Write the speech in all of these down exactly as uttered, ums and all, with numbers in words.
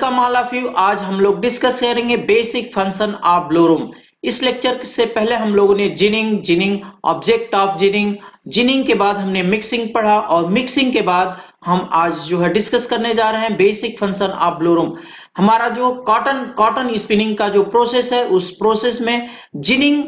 Welcome all of you. आज हम लोग डिस्कस करेंगे बेसिक फंक्शन ऑफ ब्लोरूम। इस लेक्चर से पहले हम लोगों ने ginning, ginning, object of ginning, ginning के बाद हमने मिक्सिंग पढ़ा और मिक्सिंग के बाद हम आज जो है डिस्कस करने जा रहे हैं बेसिक फंक्शन ऑफ ब्लोरूम। हमारा जो कॉटन कॉटन स्पिनिंग का जो प्रोसेस है उस प्रोसेस में जिनिंग,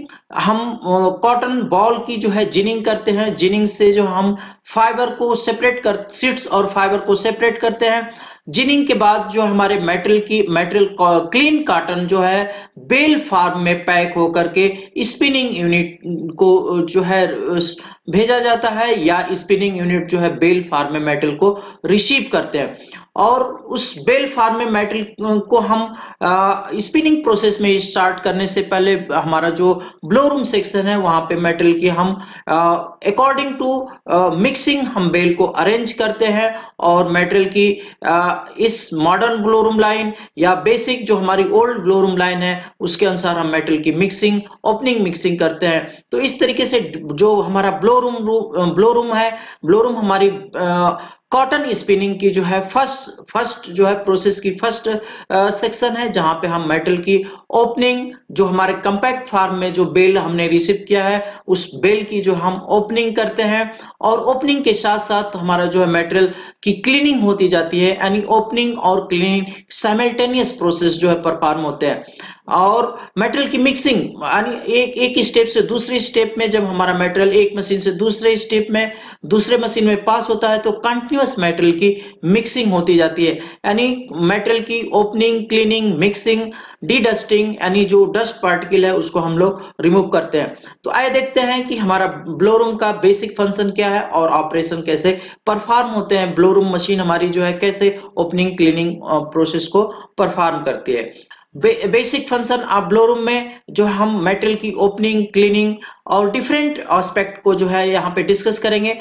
हम कॉटन बॉल की जो है जिनिंग करते हैं। जिनिंग से जो हम फाइबर को सेपरेट कर सीड्स और फाइबर को सेपरेट करते हैं। जिनिंग के बाद जो हमारे मेटल की मेटल क्लीन कॉटन जो है बेल फॉर्म में पैक होकर के स्पिनिंग यूनिट को जो है भेजा जाता है या स्पिनिंग यूनिट जो है बेल फॉर्म में मेटल को रिसीव करते हैं और उस बेल फॉर्म में मेटल को हम स्पिनिंग प्रोसेस में स्टार्ट करने से पहले हमारा जो ब्लोरूम सेक्शन है वहां पे मेटल की हम अकॉर्डिंग टू मिक्सिंग हम बेल को अरेंज करते हैं और मेटल की आ, इस मॉडर्न ब्लोरूम लाइन या बेसिक जो हमारी ओल्ड ब्लोरूम लाइन है उसके अनुसार हम मेटल की मिक्सिंग ओपनिंग मिक्सिंग करते हैं। तो इस तरीके से जो हमारा ब्लोरूम ब्लोरूम है ब्लोरूम हमारी आ, कॉटन स्पिनिंग की जो है फर्स्ट फर्स्ट जो है प्रोसेस की फर्स्ट सेक्शन है जहां पे हम मेटल की ओपनिंग जो हमारे कंपैक्ट फॉर्म में जो बेल हमने रिसीव किया है उस बेल की जो हम ओपनिंग करते हैं और ओपनिंग के साथ साथ हमारा जो है मेटल की क्लीनिंग होती जाती है, यानी ओपनिंग और क्लीनिंग साइमल्टेनियस प्रोसेस जो है परफॉर्म होते हैं। और मेटल की मिक्सिंग यानी एक एक स्टेप से दूसरे स्टेप में जब हमारा मेटल एक मशीन से दूसरे स्टेप में दूसरे मशीन में पास होता है तो कंटिन्यूअस मेटल की मिक्सिंग होती जाती है, यानी मेटल की ओपनिंग, क्लीनिंग, मिक्सिंग, डीडस्टिंग, यानी जो डस्ट पार्टिकल है उसको हम लोग रिमूव करते हैं। तो आइए देखते हैं कि हमारा ब्लोरूम का बेसिक फंक्शन क्या है और ऑपरेशन कैसे परफॉर्म होते हैं। ब्लोरूम मशीन हमारी जो है कैसे ओपनिंग क्लीनिंग प्रोसेस को परफॉर्म करती है। बेसिक फंक्शन ऑफ ब्लोरूम में जो हम मेटल की ओपनिंग, क्लीनिंग और डिफरेंट एस्पेक्ट को जो है यहाँ पे डिस्कस करेंगे।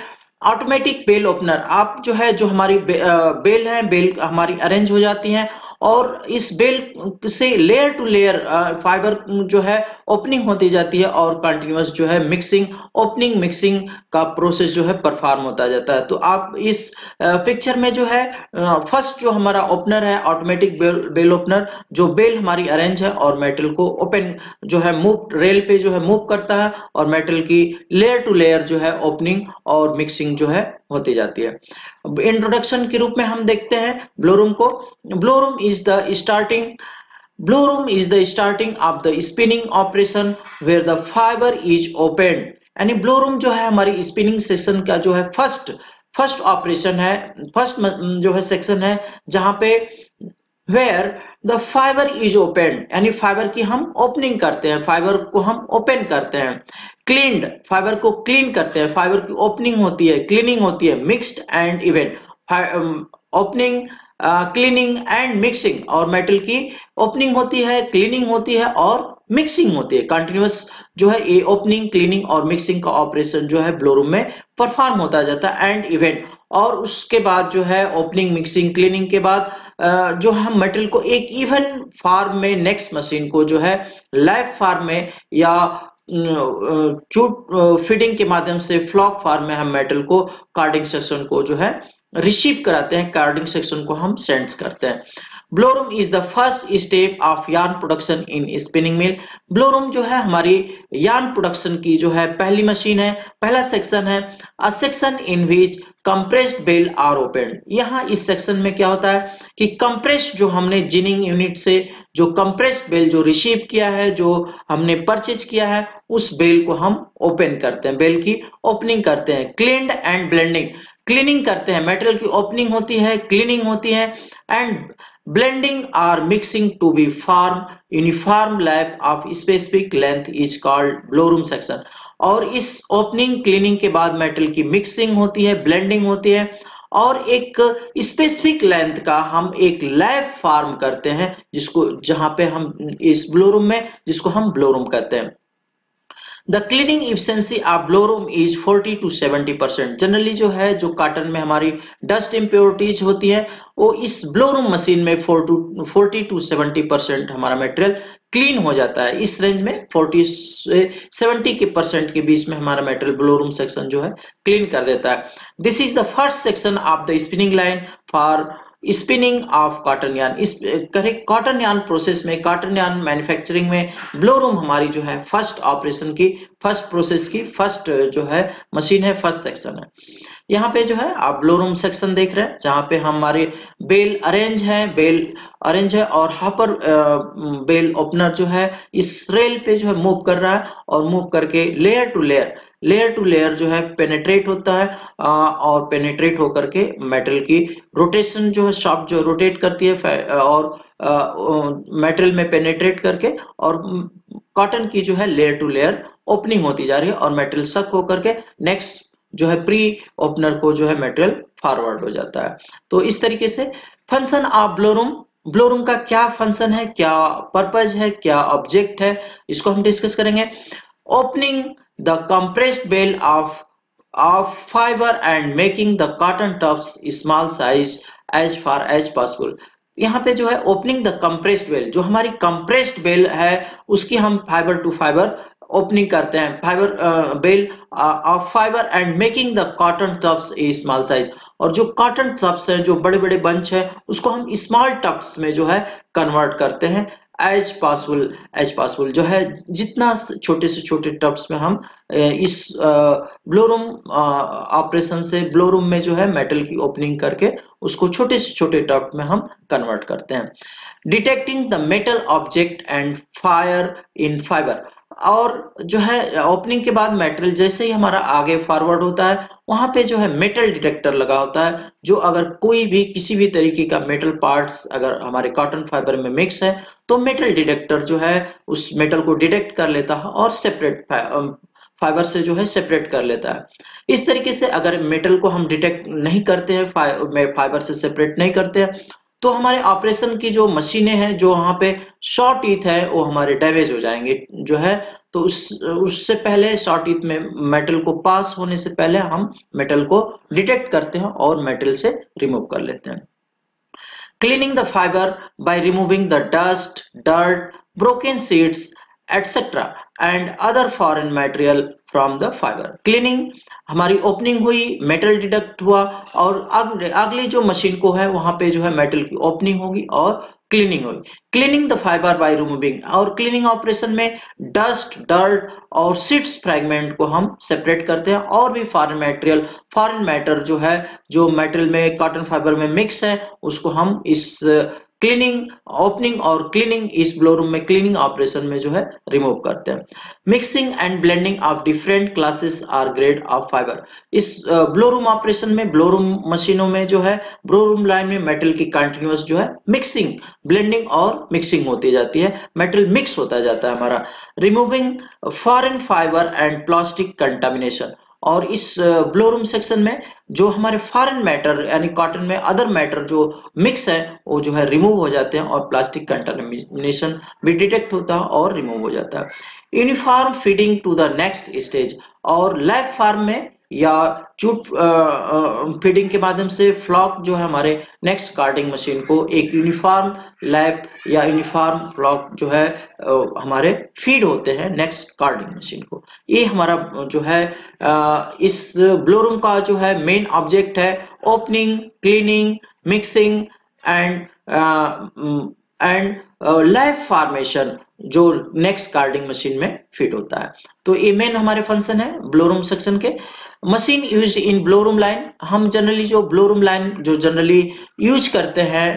ऑटोमेटिक बेल ओपनर, आप जो है जो हमारी बे, बेल है बेल हमारी अरेंज हो जाती है और इस बेल से लेयर टू लेयर फाइबर जो है ओपनिंग होती जाती है और कंटिन्यूअस जो है मिक्सिंग ओपनिंग मिक्सिंग का प्रोसेस जो है परफॉर्म होता जाता है। तो आप इस पिक्चर में जो है फर्स्ट जो हमारा ओपनर है ऑटोमेटिक बेल बेल ओपनर, जो बेल हमारी अरेंज है और मेटल को ओपन जो है मूव रेल पे जो है मूव करता है और मेटल की लेयर टू लेयर जो है ओपनिंग और मिक्सिंग जो है होती जाती है। इंट्रोडक्शन के रूप में हम देखते हैं ब्लोरूम को। Blowroom is the starting blowroom is the starting of the spinning operation where the fibre is open, यानी ब्लोरूम जो है हमारी स्पिनिंग सेक्शन का जो है फर्स्ट फर्स्ट ऑपरेशन है, फर्स्ट जो है सेक्शन है जहां पे where the fibre is open, यानी फाइबर की हम ओपनिंग करते हैं, फाइबर को हम ओपन करते हैं। क्लीन्ड, फाइबर को क्लीन करते हैं, फाइबर की ओपनिंग होती है, क्लीनिंग होती है। Mixed and even, opening, cleaning and mixing, और मेटल की ओपनिंग होती है, क्लीनिंग होती है और मिक्सिंग होती है। कंटिन्यूअस जो है ये ओपनिंग, क्लीनिंग और मिक्सिंग का ऑपरेशन जो है ब्लोरूम में परफॉर्म होता जाता है। एंड इवेंट, और उसके बाद जो है ओपनिंग, मिक्सिंग, क्लीनिंग के बाद जो हम मेटल को एक इवन फॉर्म में नेक्स्ट मशीन को जो है लाइव फॉर्म में या चूट फीडिंग के माध्यम से फ्लॉक फॉर्म में हम मेटल को कार्डिंग सेक्शन को जो है रिसीव कराते हैं, कार्डिंग सेक्शन को हम सेंस करते हैं। Blowroom is the first step of yarn production in spinning mill. Blowroom जो है हमारी यार्न प्रोडक्शन की जो है पहली मशीन है, पहला सेक्शन है। A section in which compressed bale are open. यहाँ इस सेक्शन में क्या होता है कि कंप्रेस्ड जो हमने जिनिंग यूनिट से जो कंप्रेस्ड बेल जो रिसीव किया है, जो हमने परचेज किया है, उस बेल को हम ओपन करते हैं, बेल की ओपनिंग करते हैं। क्लीन्ड एंड ब्लेंडिंग, क्लीनिंग करते हैं, मेटल की ओपनिंग होती है, क्लीनिंग होती है। एंड ब्लेंडिंग और mixing to be form uniform lap of specific length is called blowroom section. और इस ओपनिंग क्लीनिंग के बाद मेटल की मिक्सिंग होती है, ब्लेंडिंग होती है और एक स्पेसिफिक लेंथ का हम एक लैब फॉर्म करते हैं जिसको जहां पे हम इस ब्लोरूम में जिसको हम ब्लोरूम कहते हैं। The cleaning efficiency of blowroom is forty to seventy percent. Generally जो है जो कॉटन में हमारी डस्ट इम्प्योरिटीज होती है वो इस ब्लोरूम मशीन में फोर्टी टू सेवेंटी परसेंट हमारा मटेरियल क्लीन हो जाता है। इस रेंज में फोर्टी से सेवेंटी के परसेंट के बीच में हमारा मेटल ब्लोरूम सेक्शन जो है क्लीन कर देता है। This is the first section of the spinning line for spinning of cotton yarn, इस करेक्ट कॉटन यार्न प्रोसेस में, कॉटन यार्न मैन्युफैक्चरिंग में ब्लोरूम हमारी जो है फर्स्ट ऑपरेशन की, फर्स्ट प्रोसेस की, फर्स्ट जो है मशीन है, फर्स्ट सेक्शन है। यहाँ पे जो है आप ब्लोरूम सेक्शन देख रहे हैं जहाँ पे हमारे बेल अरेंज है, बेल अरेंज है और हापर बेल ओपनर जो है इस रेल पे जो है मूव कर रहा है और मूव करके layer to layer layer to layer जो है पेनेट्रेट होता है और पेनेट्रेट होकर के मेटल की रोटेशन जो है शाफ्ट जो रोटेट करती है और मेटल में पेनेट्रेट करके और कॉटन की जो है लेयर टू लेयर ओपनिंग होती जा रही है और मेटल सक होकर के नेक्स्ट जो है प्री ओपनर को जो है मेटेरियल फॉरवर्ड हो जाता है। तो इस तरीके से फंक्शन ऑफ ब्लोरूम, ब्लोरूम का क्या फंक्शन है, क्या पर्पज है, क्या ऑब्जेक्ट है, इसको हम डिस्कस करेंगे। Opening the compressed bale of of fibre and making the cotton tops small size as far as possible. यहाँ पे जो है ओपनिंग द कंप्रेस्ड बेल, जो हमारी कंप्रेस्ड बेल है उसकी हम फाइबर टू फाइबर ओपनिंग करते हैं, fibre bale of fibre and making the cotton tufts a small size, और जो कॉटन टफ्स है जो बड़े बड़े बंच है उसको हम स्मॉल टफ्स में जो है कन्वर्ट करते हैं एज पॉसिबल, एज पॉसिबल जो है जितना छोटे से छोटे टफ्स में हम इस ब्लोरूम ऑपरेशन से, ब्लोरूम में जो है मेटल की ओपनिंग करके उसको छोटे से छोटे टफ में हम कन्वर्ट करते हैं। Detecting the metal object and fire in fibre, और जो है ओपनिंग के बाद मेटल जैसे ही हमारा आगे फॉरवर्ड होता है वहां पे जो है मेटल डिटेक्टर लगा होता है, जो अगर कोई भी किसी भी तरीके का मेटल पार्ट्स अगर हमारे कॉटन फाइबर में मिक्स है तो मेटल डिटेक्टर जो है उस मेटल को डिटेक्ट कर लेता है और सेपरेट फाइबर से जो है सेपरेट कर लेता है। इस तरीके से अगर मेटल को हम डिटेक्ट नहीं करते हैं, फाइबर से सेपरेट नहीं करते हैं, तो हमारे ऑपरेशन की जो मशीनें हैं, जो वहाँ पे शॉर्ट टीथ है वो हमारे डैमेज हो जाएंगे जो है, तो उस उससे पहले शॉर्ट टीथ में मेटल को पास होने से पहले हम मेटल को डिटेक्ट करते हैं और मेटल से रिमूव कर लेते हैं। Cleaning the fibre by removing the dust, dirt, broken seeds etcetera and other foreign material from the fibre. Cleaning, हमारी ओपनिंग हुई, मेटल डिटेक्ट हुआ और अगली जो मशीन को है वहां पे जो है मेटल की ओपनिंग होगी और क्लीनिंग होगी। Cleaning the fibre by removing, और क्लीनिंग ऑपरेशन में डस्ट, डर्ट और सीड्स फ्रैगमेंट को हम सेपरेट करते हैं और भी फॉरेन मटेरियल, फॉरेन मैटर जो है जो मेटल में कॉटन फाइबर में मिक्स है उसको हम इस क्लीनिंग ओपनिंग और क्लीनिंग इस ब्लोरूम में क्लीनिंग ऑपरेशन में जो है रिमूव करते हैं। Mixing and blending of different classes or grade of fibre, इस ब्लोरूम ऑपरेशन में, ब्लोरूम मशीनों में जो है, ब्लोरूम लाइन में मेटल की कंटिन्यूअस जो है मिक्सिंग, ब्लेंडिंग और मिक्सिंग होती जाती है, मेटल मिक्स होता जाता है हमारा। Removing foreign fibre and plastic contamination, और इस ब्लोरूम सेक्शन में जो हमारे फॉरेन मैटर यानी कॉटन में अदर मैटर जो मिक्स है वो जो है रिमूव हो जाते हैं और प्लास्टिक कंटामिनेशन भी डिटेक्ट होता है और रिमूव हो जाता है। Uniform feeding to the next stage, और लाइव फार्म में या चूट फीडिंग के माध्यम से फ्लॉक जो है हमारे नेक्स्ट कार्टिंग मशीन को एक यूनिफॉर्म लैप या यूनिफॉर्म फ्लॉक जो है हमारे फीड होते हैं नेक्स्ट कार्टिंग मशीन को। ये हमारा जो है इस ब्लोरूम का जो है मेन ऑब्जेक्ट है opening, cleaning, mixing and and live formation जो नेक्स्ट कार्डिंग मशीन में फिट होता है। तो ये मेन हमारे फंक्शन है ब्लोरूम सेक्शन के। Machine used in blowroom line, हम जनरली जो ब्लोरूम लाइन जो जनरली यूज करते हैं,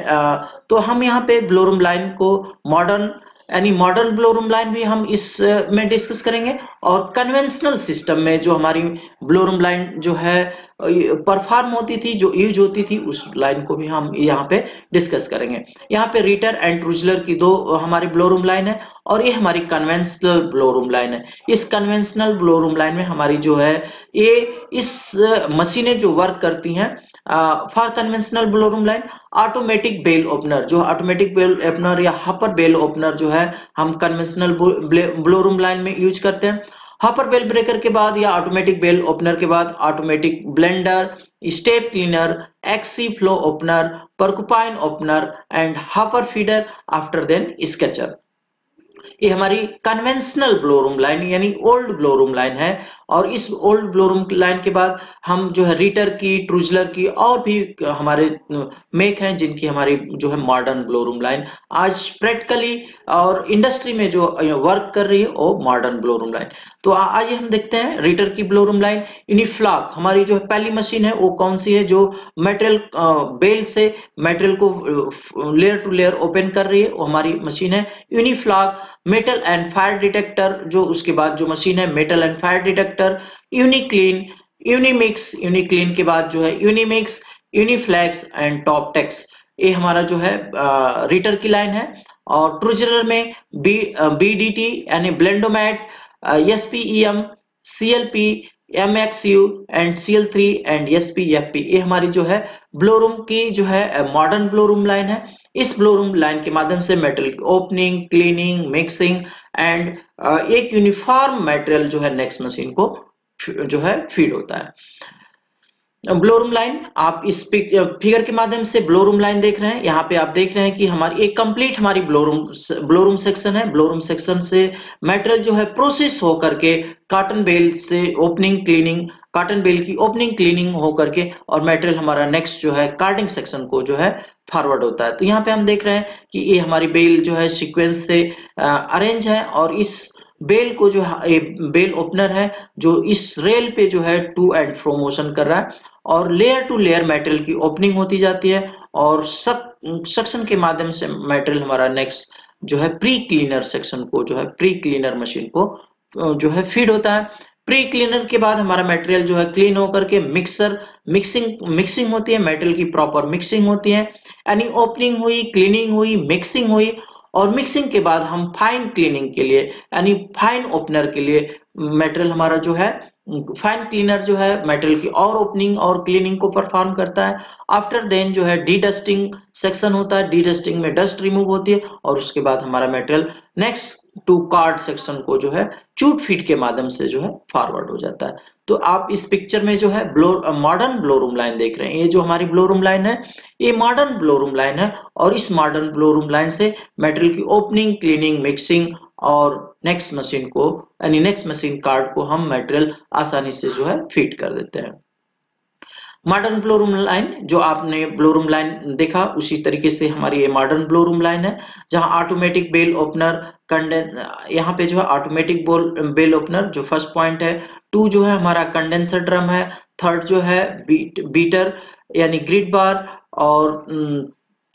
तो हम यहाँ पे ब्लोरूम लाइन को मॉडर्न यानी मॉडर्न ब्लोरूम लाइन भी हम इस में डिस्कस करेंगे, और कन्वेंशनल सिस्टम में जो हमारी ब्लोरूम लाइन जो है परफॉर्म होती थी, जो यूज होती थी, उस लाइन को भी हम यहाँ पे डिस्कस करेंगे। यहाँ पे रीटर एंड ट्रूजलर की दो हमारी ब्लोरूम लाइन है और ये हमारी कन्वेंशनल ब्लोरूम लाइन है। इस कन्वेंशनल ब्लोरूम लाइन में हमारी जो है ये इस मशीनें जो वर्क करती हैं for conventional blowroom line. Automatic bale opener, जो ऑटोमेटिक बेल ओपनर या हापर बेल ओपनर जो है हम कन्वेंशनल ब्लोरूम लाइन में यूज करते हैं। हापर बेल ब्रेकर के बाद या ऑटोमेटिक बेल ओपनर के बाद automatic blender, step cleaner, axi flow opener, porcupine opener and hopper feeder, after then scutcher. ये हमारी कन्वेंशनल ब्लोरूम लाइन यानी ओल्ड ब्लोरूम लाइन है। और इस ओल्ड ब्लोरूम लाइन के बाद हम जो है रीटर की, ट्रूजलर की और भी हमारे मेक हैं जिनकी हमारी जो है मॉडर्न ब्लोरूम लाइन आज प्रैक्टिकली और इंडस्ट्री में जो वर्क कर रही है वो मॉडर्न ब्लोरूम लाइन। तो आज हम देखते हैं रीटर की ब्लोरूम लाइन। यानी फ्लॉक हमारी जो है पहली मशीन है वो कौन सी है, जो मेटेरियल बेल से मेटेरियल को लेयर टू लेयर ओपन कर रही है, वो हमारी मशीन है Uniflock. Metal and fire detector जो उसके बाद जो मशीन है metal and fire detector, Uniclean, Unimix, Uniclean के बाद जो है यूनिमिक्स, यूनिफ्लेक्स एंड टॉपटेक्स, ये हमारा जो है आ, रीटर की लाइन है। और ट्रूजलर में बी बीडीटी यानी Blendomat, SPEM, CLP, MXU and CL three and SPFP, ये हमारी जो है ब्लोरूम की जो है मॉडर्न ब्लोरूम लाइन है। इस ब्लोरूम लाइन के माध्यम से मेटल की ओपनिंग, क्लीनिंग, मिक्सिंग एंड एक यूनिफॉर्म मटेरियल जो है नेक्स्ट मशीन को जो है फीड होता है। ब्लोरूम लाइन आप इस फिगर के माध्यम से ब्लोरूम लाइन देख रहे हैं। यहाँ पे आप देख रहे हैं कि हमारी एक कंप्लीट हमारी ब्लोरूम ब्लोरूम सेक्शन है। ब्लोरूम सेक्शन से मटेरियल जो है प्रोसेस होकर के कॉटन बेल से ओपनिंग, क्लीनिंग, कॉटन बेल की ओपनिंग, क्लीनिंग होकर के और मटेरियल हमारा नेक्स्ट जो है कार्डिंग सेक्शन को जो है फॉरवर्ड होता है। तो यहाँ पे हम देख रहे हैं कि ये हमारी बेल जो है सीक्वेंस से अरेंज है और इस बेल को जो है बेल ओपनर है जो इस रेल पे जो है टू एंड फ्रो मोशन कर रहा है और लेयर टू लेयर मेटेरियल की ओपनिंग होती जाती है और सब सेक्शन के माध्यम से मेटेरियल हमारा नेक्स्ट जो है प्री क्लीनर सेक्शन को जो है प्री क्लीनर मशीन को जो है फीड होता है। प्री क्लीनर के बाद हमारा मटेरियल जो है क्लीन होकर के मिक्सर मिक्सिंग मिक्सिंग होती है, मेटेरियल की प्रॉपर मिक्सिंग होती है। यानी ओपनिंग हुई, क्लीनिंग हुई, मिक्सिंग हुई और मिक्सिंग के बाद हम फाइन क्लीनिंग के लिए यानी फाइन ओपनर के लिए मटेरियल हमारा जो है फाइन क्लीनर जो है मटेरियल की और ओपनिंग और क्लीनिंग को परफॉर्म करता है। आफ्टर देन जो है डी डस्टिंग सेक्शन होता है, डी डस्टिंग में डस्ट रिमूव होती है और उसके बाद हमारा material next to card section को जो है चूट फीड के माध्यम से जो है फॉरवर्ड हो जाता है। तो आप इस पिक्चर में जो है ब्लो मॉडर्न ब्लोरूम लाइन देख रहे हैं। ये जो हमारी ब्लोरूम लाइन है ये मॉडर्न ब्लोरूम लाइन है और इस मॉडर्न ब्लोरूम लाइन से मटेरियल की ओपनिंग, क्लीनिंग, मिक्सिंग और नेक्स्ट मशीन को यानी नेक्स्ट मशीन कार्ड को हम मटेरियल आसानी से जो है फीड कर देते हैं। मॉडर्न ब्लोरूम लाइन जो आपने ब्लोरूम लाइन देखा उसी तरीके से हमारी ये मॉडर्न ब्लोरूम लाइन है जहां ऑटोमेटिक बेल ओपनर कंडेंस यहाँ पे जो है ऑटोमेटिक बोल बेल ओपनर जो फर्स्ट पॉइंट है, टू जो है हमारा कंडेंसर ड्रम है, थर्ड जो है बीट, बीटर यानी ग्रिड बार और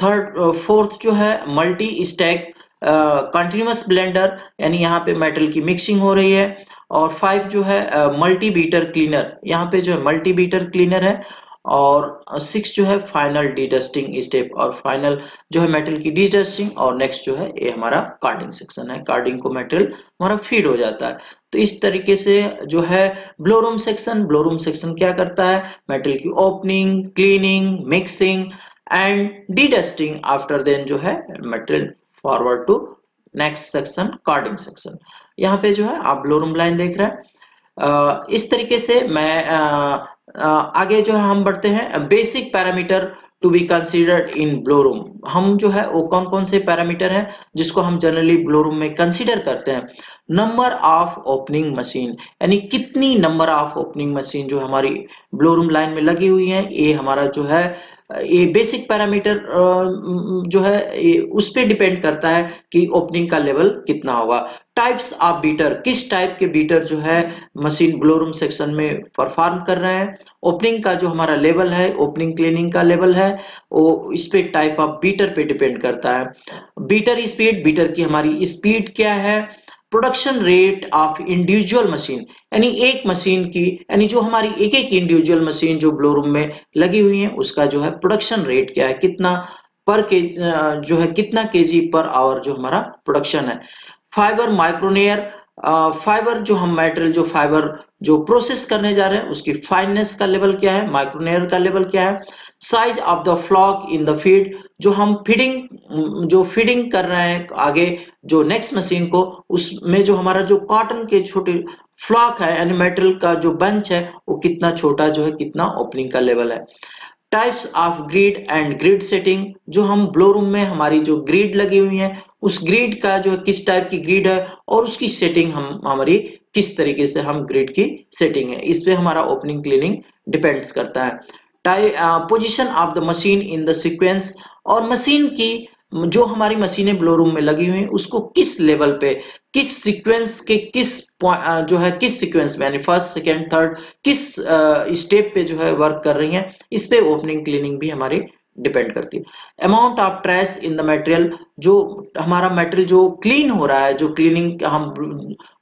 थर्ड फोर्थ जो है मल्टी स्टैक कंटिन्यूअस ब्लेंडर यानी यहाँ पे मेटल की मिक्सिंग हो रही है और फाइव जो है मल्टी बीटर क्लीनर, यहाँ पे जो है मल्टी बीटर क्लीनर है और सिक्स जो है फाइनल डीडस्टिंग स्टेप और फाइनल जो है मेटल की डीडस्टिंग और नेक्स्ट जो है ये हमारा कार्डिंग सेक्शन है, कार्डिंग को मेटल हमारा फीड हो जाता है। तो इस तरीके से जो है ब्लोरूम सेक्शन ब्लोरूम सेक्शन क्या करता है मेटल की opening, cleaning, mixing and dedusting, after then जो है metal forward to next section carding section. यहाँ पे जो है आप ब्लोरूम लाइन देख रहे हैं। इस तरीके से मैं आ, आ, आगे जो है हम बढ़ते हैं basic parameter to be considered in blowroom. हम जो है वो कौन कौन से पैरामीटर हैं जिसको हम जनरली ब्लोरूम में कंसीडर करते हैं। नंबर ऑफ ओपनिंग मशीन यानी कितनी नंबर ऑफ ओपनिंग मशीन जो हमारी ब्लोरूम लाइन में लगी हुई है, ये हमारा जो है ये बेसिक पैरामीटर जो है उस पे डिपेंड करता है कि ओपनिंग का लेवल कितना होगा। टाइप्स ऑफ बीटर, किस टाइप के बीटर जो है मशीन ब्लोरूम सेक्शन में परफॉर्म कर रहे हैं, ओपनिंग का जो हमारा लेवल है ओपनिंग क्लीनिंग का लेवल है वो इस पे टाइप ऑफ बीटर पे डिपेंड करता है। बीटर स्पीड, बीटर की हमारी स्पीड क्या है। Production rate of individual machine यानी एक मशीन की यानी जो हमारी एक एक इंडिविजुअल मशीन जो ब्लोरूम में लगी हुई है उसका जो है प्रोडक्शन रेट क्या है, कितना पर के जो है कितना केजी पर आवर जो हमारा प्रोडक्शन है। फाइबर माइक्रोनेयर, फाइबर जो हम मटेरियल जो फाइबर जो प्रोसेस करने जा रहे हैं उसकी फाइननेस का लेवल क्या है, माइक्रोनेयर का लेवल क्या है। Size of the flock in the feed, जो हम फीडिंग जो फीडिंग कर रहे हैं आगे जो नेक्स्ट मशीन को उसमें जो हमारा जो कॉटन के छोटे फ्लॉक है यानी मेटल का जो बंच है वो कितना छोटा जो है कितना ओपनिंग का लेवल है। Types of grid and grid setting, जो हम ब्लो रूम में हमारी जो ग्रिड लगी हुई है उस ग्रिड का जो किस टाइप की ग्रिड है और उसकी सेटिंग हम हमारी किस तरीके से हम ग्रिड की सेटिंग है, इस पे हमारा ओपनिंग क्लीनिंग डिपेंड्स करता है। Position of the machine in the sequence, और मशीन की जो हमारी मशीनें ब्लो रूम में लगी हुई हैं उसको किस लेवल पे, किस सीक्वेंस के किस जो है किस सीक्वेंस में, यानी फर्स्ट सेकेंड थर्ड किस स्टेप पे जो है वर्क कर रही हैं, इस पे ओपनिंग क्लीनिंग भी हमारी डिपेंड करती है। Amount of trash in the material, जो हमारा मटेरियल जो क्लीन हो रहा है, जो क्लीनिंग हम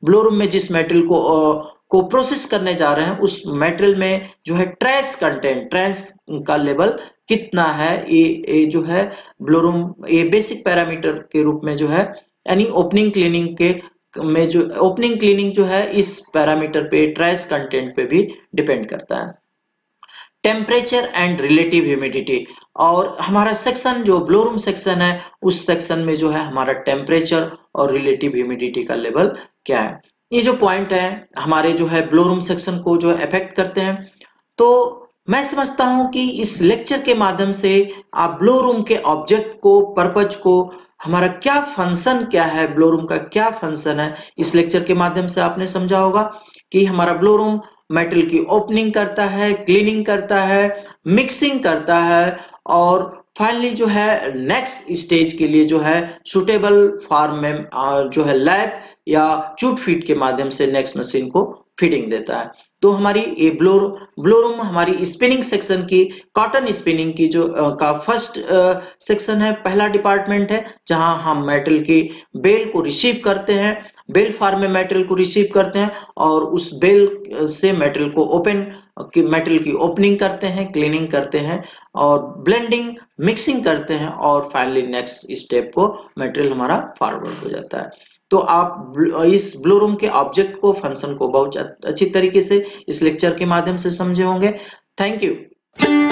ब्लो रूम में जिस मटेरियल को को प्रोसेस करने जा रहे हैं उस मटेरियल में जो है ट्रैश कंटेंट, ट्रैश का लेवल कितना है, ये ये जो है ब्लोरूम ये बेसिक पैरामीटर के रूप में जो है, यानी ओपनिंग क्लीनिंग के में जो ओपनिंग क्लीनिंग जो है इस पैरामीटर पे ट्रैश कंटेंट पे भी डिपेंड करता है। टेम्परेचर एंड रिलेटिव ह्यूमिडिटी, और हमारा सेक्शन जो ब्लोरूम सेक्शन है उस सेक्शन में जो है हमारा टेम्परेचर और रिलेटिव ह्यूमिडिटी का लेवल क्या है, ये जो पॉइंट है हमारे जो है ब्लोरूम सेक्शन को जो अफेक्ट करते हैं। तो मैं समझता हूं कि इस लेक्चर के माध्यम से आप ब्लो रूम के ऑब्जेक्ट को, पर्पज को, हमारा क्या फंक्शन क्या है, ब्लो रूम का क्या फंक्शन है, इस लेक्चर के माध्यम से आपने समझा होगा कि हमारा ब्लो रूम मेटल की ओपनिंग करता है, क्लीनिंग करता है, मिक्सिंग करता है, और फाइनली जो है नेक्स्ट स्टेज के लिए जो है सुटेबल फॉर्म में जो है लैब या चूट फीट के माध्यम से नेक्स्ट मशीन को फीडिंग देता है। तो हमारी ये ब्लो ब्लोरूम हमारी स्पिनिंग सेक्शन की, कॉटन स्पिनिंग की जो आ, का फर्स्ट आ, सेक्शन है, पहला डिपार्टमेंट है जहां हम मेटल की बेल को रिसीव करते हैं, बेल फॉर्म में मेटल को रिसीव करते हैं और उस बेल से मेटल को ओपन की मेटल की ओपनिंग करते हैं, क्लीनिंग करते हैं और ब्लेंडिंग मिक्सिंग करते हैं और फाइनली नेक्स्ट स्टेप को मेटल हमारा फॉरवर्ड हो जाता है। तो आप इस ब्लो रूम के ऑब्जेक्ट को, फंक्शन को बहुत अच्छी तरीके से इस लेक्चर के माध्यम से समझे होंगे। Thank you.